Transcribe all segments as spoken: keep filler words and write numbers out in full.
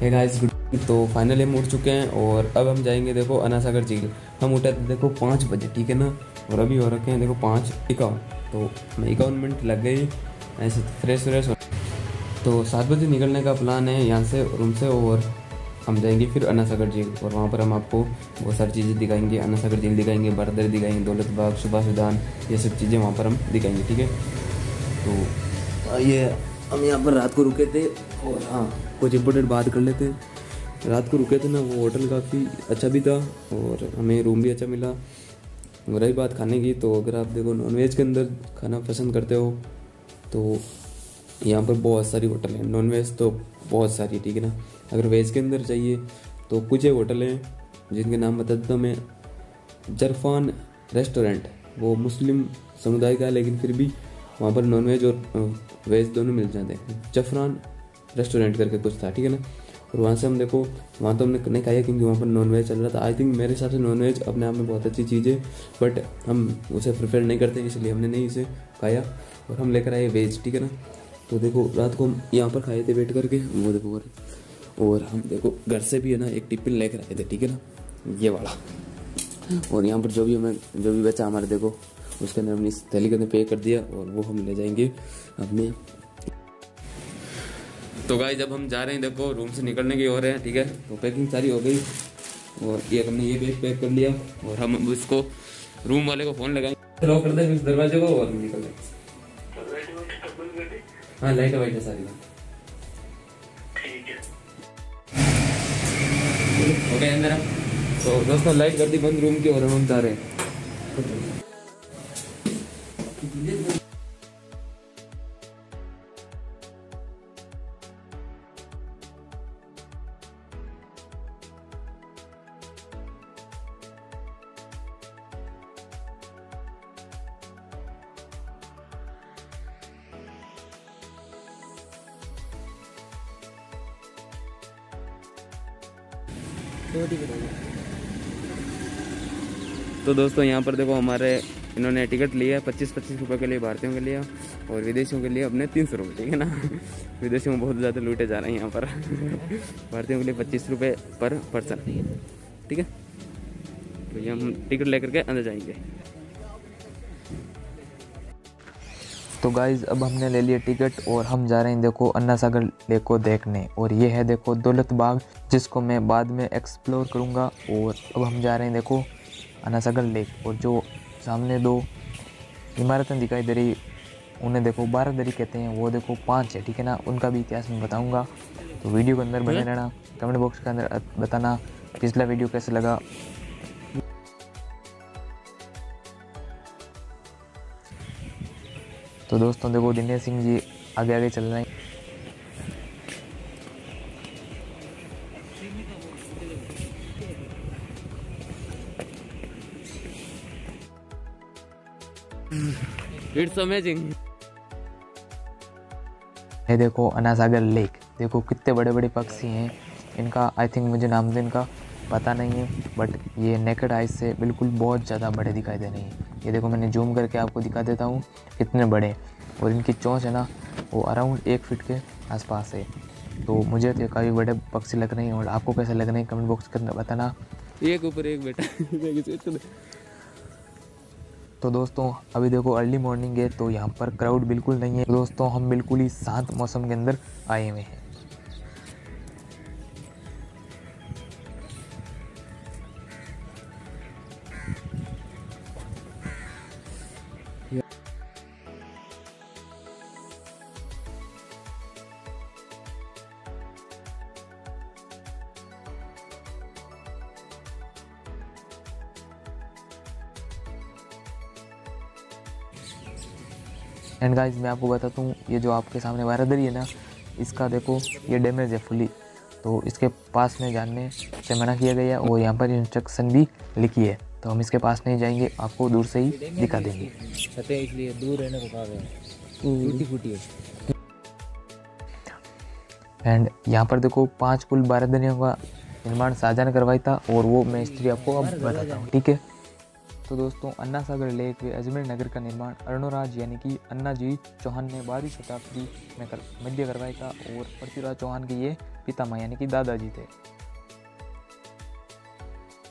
हे guys good morning. तो finally हम उठ चुके हैं और अब हम जाएंगे देखो अनासागर झील। हम उठे थे देखो पाँच बजे, ठीक है ना, और अभी हो रखे हैं देखो पाँच इक्यावन, तो हमें इक्यावन मिनट लग गई ऐसे फ्रेश फ्रेश। तो सात बजे निकलने का प्लान है यहाँ से रूम से और हम जाएंगे फिर अनासागर झील और वहाँ पर हम आपको बहुत सारी चीज़ें दिखाएंगे। अनासागर झील दिखाएंगे, बारह दरी दिखाएंगे, दौलत बाग, सुभाष उद्यान, ये सब चीज़ें वहाँ पर हम दिखाएंगे, ठीक है। तो ये हम यहाँ पर रात को रुके थे और हाँ कुछ इम्पोर्टेंट बात कर लेते हैं। रात को रुके थे ना, वो होटल काफ़ी अच्छा भी था और हमें रूम भी अच्छा मिला। रही बात खाने की, तो अगर आप देखो नॉनवेज के अंदर खाना पसंद करते हो तो यहाँ पर बहुत सारी होटल हैं। नॉनवेज तो बहुत सारी, ठीक है ना। अगर वेज के अंदर चाहिए तो कुछ ही होटल हैं जिनके नाम बता देता हूँ मैं। ज़फ़रान रेस्टोरेंट, वो मुस्लिम समुदाय का है लेकिन फिर भी वहाँ पर नॉनवेज और वेज दोनों मिल जाते हैं। ज़फ़रान रेस्टोरेंट करके कुछ था, ठीक है ना। और वहाँ से हम देखो, वहाँ तो हमने नहीं खाया क्योंकि वहाँ पर नॉनवेज चल रहा था। आई थिंक मेरे हिसाब से नॉनवेज अपने आप में बहुत अच्छी चीज़ है बट हम उसे प्रिफर नहीं करते, इसलिए हमने नहीं इसे खाया और हम लेकर आए वेज, ठीक है ना। तो देखो रात को हम यहाँ पर खाए थे बैठ करके, वो देखो कर, और हम देखो घर से भी है ना एक टिफिन लेकर आए थे, ठीक है ना, ये वाला। और यहाँ पर जो भी हमें जो भी बचा हमारे देखो उसके अंदर हमने थैली के अंदर पे कर दिया और वो हम ले जाएंगे अपने। तो गाइस जब हम जा रहे हैं देखो रूम से निकलने की हो रहे हैं, ठीक है। तो पैकिंग सारी हो गई और ये हमने ये बैग पैक कर लिया और हम उसको रूम वाले को फ़ोन लगाएंगे, लॉक कर देंगे उस दरवाजे को और निकल जाएंगे। हाँ लाइट वाइट है सारी, ठीक है, हो गया मेरा। तो दोस्तों लाइट कर दी बंद रूम की और हम जा रहे हैं। तो दोस्तों यहाँ पर देखो हमारे इन्होंने टिकट लिया है पच्चीस पच्चीस रुपये के लिए भारतीयों के लिए और विदेशियों के लिए अपने तीन सौ रुपये, ठीक है ना। विदेशियों में बहुत ज़्यादा लूटे जा रहे हैं यहाँ पर। भारतीयों के लिए पच्चीस रुपये पर पर्सन, ठीक है। तो ये हम टिकट लेकर के अंदर जाएंगे। तो गाइज़ अब हमने ले लिया टिकट और हम जा रहे हैं देखो अनासागर लेक को देखने, और ये है देखो दौलत बाग जिसको मैं बाद में एक्सप्लोर करूँगा। और अब हम जा रहे हैं देखो अनासागर लेक और जो सामने दो इमारतें दिखाई दे रही उन्हें देखो बारह दरी कहते हैं, वो देखो पाँच है, ठीक है ना। उनका भी इतिहास मैं बताऊँगा, तो वीडियो के अंदर बने रहना। कमेंट बॉक्स के अंदर बताना पिछला वीडियो कैसे लगा। तो दोस्तों देखो दिनेश सिंह जी आगे आगे चल रहे हैं। It's amazing. ये देखो अनासागर लेक, देखो कितने बड़े बड़े पक्षी हैं। इनका आई थिंक मुझे नाम तो इनका पता नहीं है बट ये नेकेड आइज से बिल्कुल बहुत ज़्यादा बड़े दिखाई दे रहे हैं। ये देखो मैंने जूम करके आपको दिखा देता हूँ कितने बड़े, और इनकी चोंच है ना वो अराउंड एक फीट के आसपास है। तो मुझे तो काफ़ी बड़े पक्षी लग रहे हैं और आपको कैसे लग रहे हैं कमेंट बॉक्स करके बताना। एक ऊपर एक बेटा। तो दोस्तों अभी देखो अर्ली मॉर्निंग है तो यहाँ पर क्राउड बिल्कुल नहीं है। दोस्तों हम बिल्कुल ही शांत मौसम के अंदर आए हुए हैं। एंड गाइज मैं आपको बताता हूँ, ये जो आपके सामने बारह दरी है ना, इसका देखो ये डैमेज है फुली, तो इसके पास में जाने से मना किया गया और यहाँ पर इंस्ट्रक्शन भी लिखी है, तो हम इसके पास नहीं जाएंगे, आपको दूर से ही दिखा देंगे। इसलिए दूर रहने को कहा गया है। एंड यहाँ पर देखो पाँच कुल बारह दरियों का निर्माण शाहजहाँ ने करवाया था और वो मैं हिस्ट्री आपको अब बताता हूँ, ठीक है। तो दोस्तों अनासागर लेक व अजमेर नगर का निर्माण अरणोराज यानी कि अन्ना जी चौहान ने बारहवीं शताब्दी में कर, मध्य करवाया था और पृथ्वीराज चौहान के ये पितामह यानी कि दादाजी थे।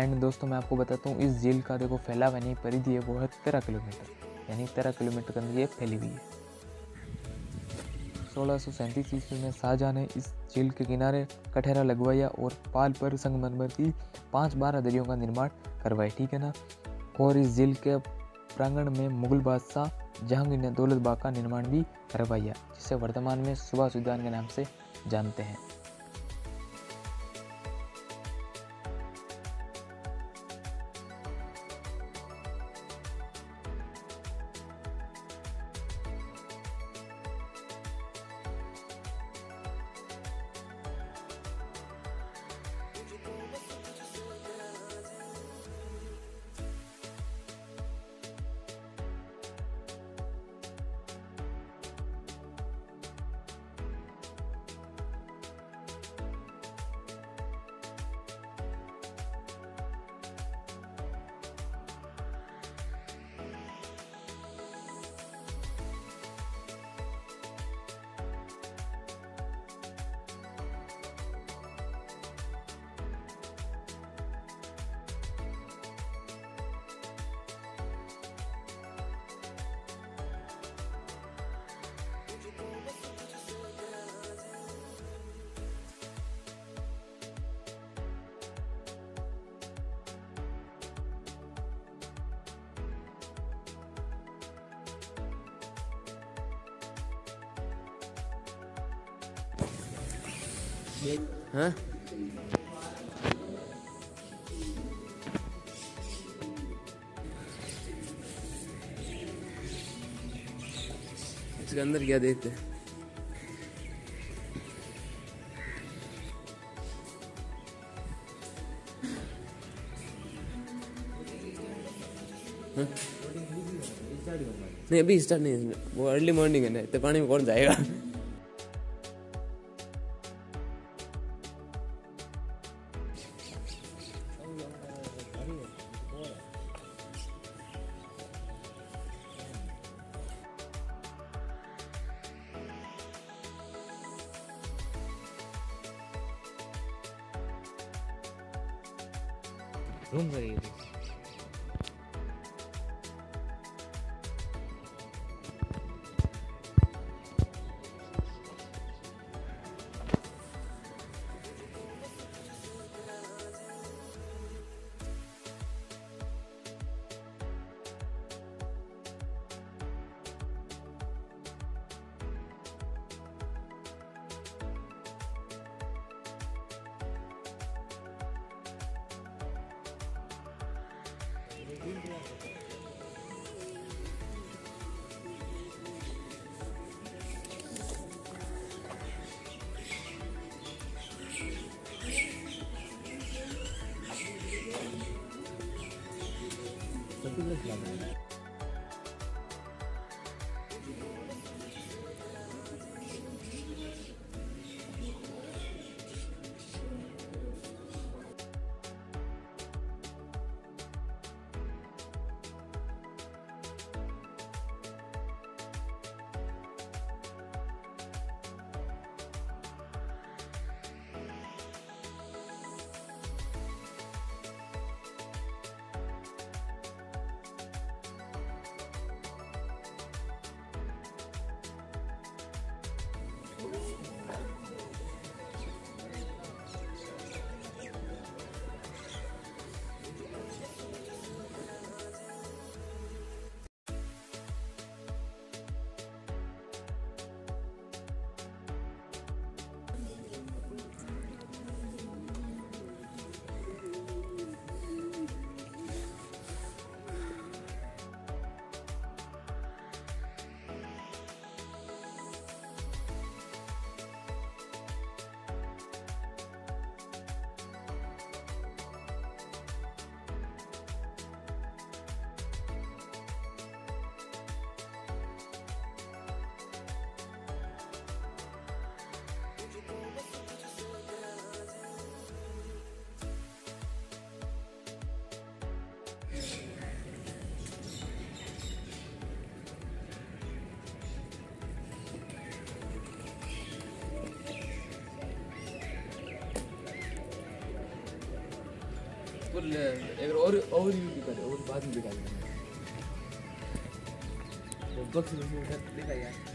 एंड दोस्तों मैं आपको बताता हूँ इस झील का देखो फैलाव यानी परिधि है वो है तेरह किलोमीटर यानी तेरह किलोमीटर के अंदर ये फैली हुई है। सोलह सौ सैंतीस ईस्वी में शाहजहाँ ने इस झील के किनारे कठेरा लगवाया और पाल पर संगमरमर की पांच बारह दरियों का निर्माण करवाया, ठीक है ना। और इस झील के प्रांगण में मुगल बादशाह जहांगीर ने दौलत बाग का निर्माण भी करवाया जिसे वर्तमान में सुभाष उद्यान के नाम से जानते हैं। हाँ? इसके अंदर क्या देखते हैं? हाँ? नहीं अभी स्टार्ट नहीं, वो अर्ली मॉर्निंग है ना, इतने पानी में कौन जाएगा। रूम करिए बिल्कुल अगर और और यू भी करे और बाद में भी करेंगे तो बक्स में देखा यार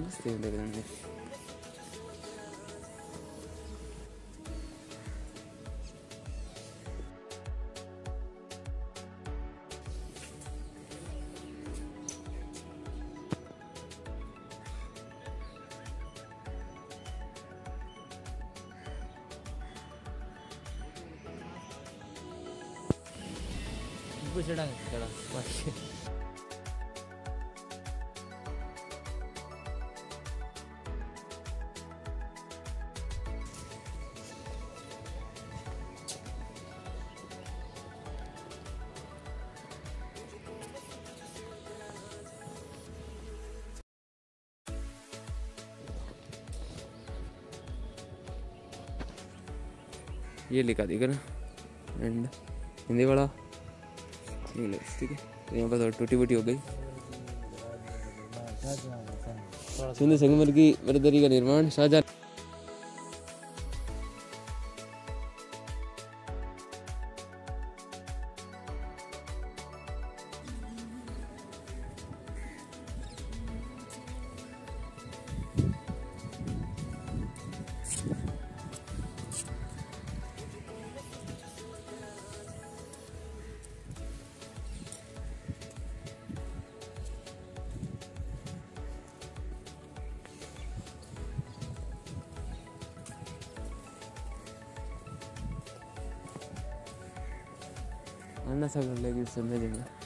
मस्ते देख रहे हैं। चढ़ा चढ़ा बस ये लिखा दिखा ना एंड हिंदी वाला इंग्लिश ठीक है। तो यहाँ पर टूटी बूटी हो गई। सुंदर संगमरमर की बारह दरी का निर्माण शाहजहाँ अनासागर लेक इस समय देंगे।